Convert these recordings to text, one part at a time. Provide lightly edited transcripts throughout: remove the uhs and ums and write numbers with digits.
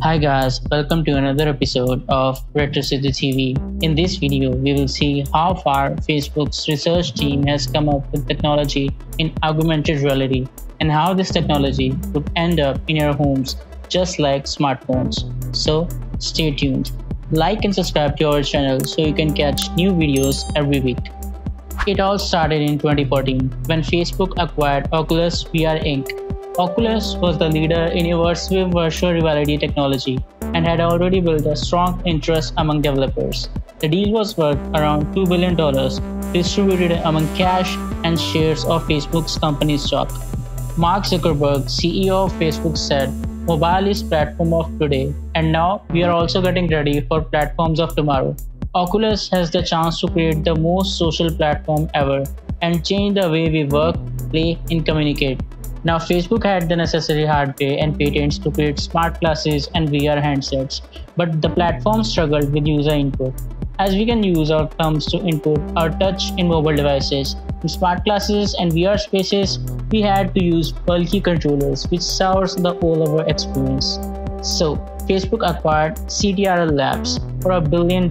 Hi guys, welcome to another episode of Retro CD TV. In this video, we will see how far Facebook's research team has come up with technology in augmented reality and how this technology would end up in your homes just like smartphones. So stay tuned. Like and subscribe to our channel so you can catch new videos every week. It all started in 2014 when Facebook acquired Oculus VR Inc. Oculus was the leader in immersive virtual reality technology and had already built a strong interest among developers. The deal was worth around $2 billion, distributed among cash and shares of Facebook's company stock. Mark Zuckerberg, CEO of Facebook, said, "Mobile is platform of today, and now we are also getting ready for platforms of tomorrow. Oculus has the chance to create the most social platform ever and change the way we work, play, and communicate." Now, Facebook had the necessary hardware and patents to create smart glasses and VR handsets, but the platform struggled with user input. As we can use our thumbs to input our touch in mobile devices, in smart glasses and VR spaces, we had to use bulky controllers, which sours the all-over experience. So, Facebook acquired CTRL Labs for $1 billion,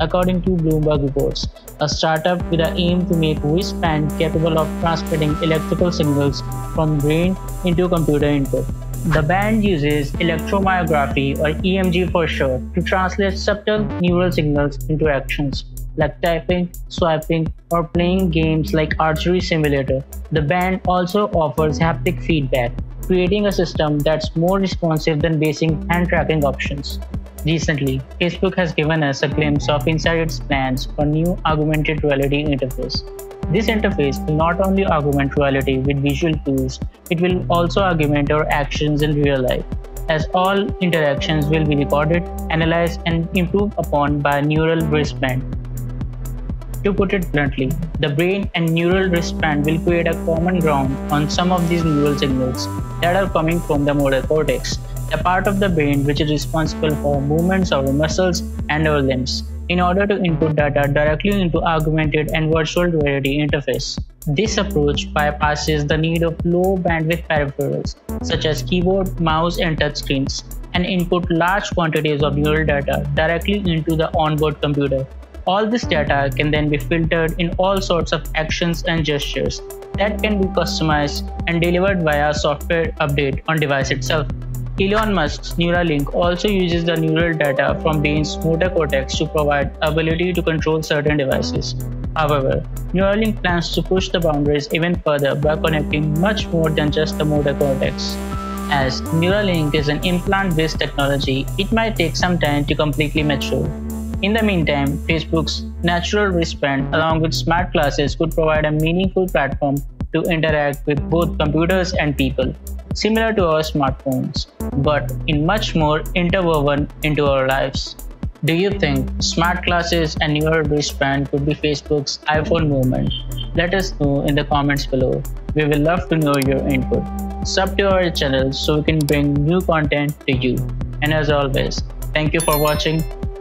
according to Bloomberg reports, a startup with an aim to make wristband capable of transmitting electrical signals from brain into computer input. The band uses electromyography, or EMG for short, to translate subtle neural signals into actions like typing, swiping, or playing games like Archery Simulator. The band also offers haptic feedback, creating a system that's more responsive than basic hand tracking options. Recently, Facebook has given us a glimpse of inside its plans for new augmented reality interface. This interface will not only augment reality with visual cues, it will also augment our actions in real life, as all interactions will be recorded, analyzed, and improved upon by a neural wristband. To put it bluntly, the brain and neural wristband will create a common ground on some of these neural signals that are coming from the motor cortex, a part of the brain which is responsible for movements of our muscles and our limbs, in order to input data directly into augmented and virtual reality interface. This approach bypasses the need of low bandwidth peripherals such as keyboard, mouse, and touchscreens, and input large quantities of neural data directly into the onboard computer. All this data can then be filtered in all sorts of actions and gestures that can be customized and delivered via a software update on device itself. Elon Musk's Neuralink also uses the neural data from brain's motor cortex to provide ability to control certain devices. However, Neuralink plans to push the boundaries even further by connecting much more than just the motor cortex. As Neuralink is an implant-based technology, it might take some time to completely mature. In the meantime, Facebook's natural wristband along with smart glasses could provide a meaningful platform to interact with both computers and people, similar to our smartphones, but in much more interwoven into our lives. Do you think smart glasses and neural wristband could be Facebook's iPhone movement? Let us know in the comments below. We will love to know your input. Sub to our channel so we can bring new content to you. And as always, thank you for watching